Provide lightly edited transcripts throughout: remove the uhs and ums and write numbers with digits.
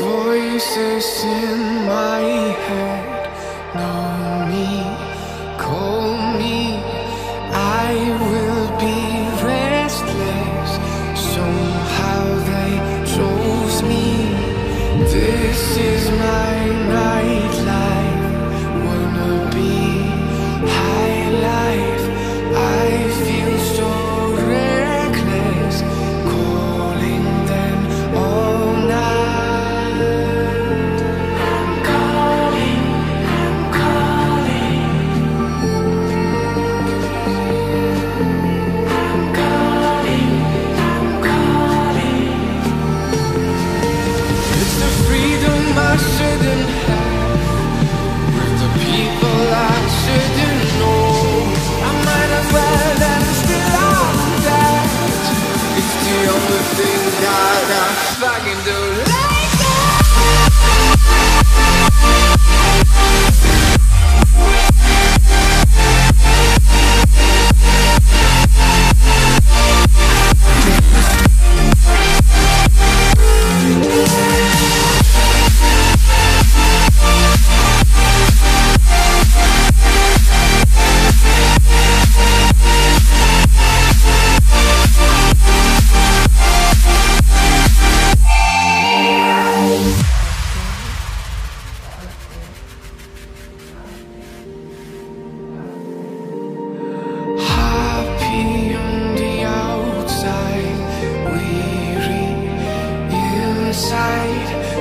Voices in my head know me, call me. I will be restless. Somehow they chose me. This is my night life. Wanna be high life. I feel so reckless, calling them all.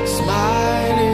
Smiling